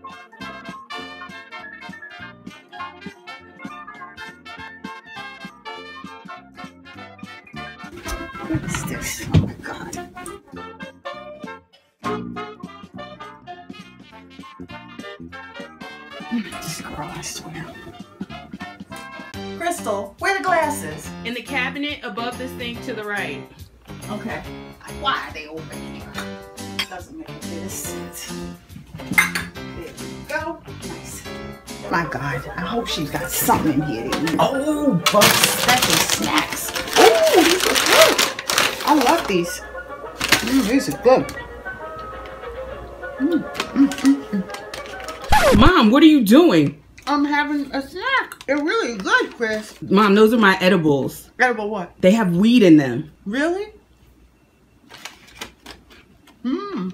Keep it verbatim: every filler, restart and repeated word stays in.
What is this? Oh my God. This girl, I swear. Crystal, where are the glasses? In the cabinet above this thing to the right. Okay. Why are they over here? Doesn't make any sense. There we go. Nice. My God, I hope she's got something in here. Oh, but special snacks. Oh, these are good. I love these. Mm, these are good. Mm, mm, mm, mm. Mom, what are you doing? I'm having a snack. They're really good, Chris. Mom, those are my edibles. Edible what? They have weed in them. Really? Mmm.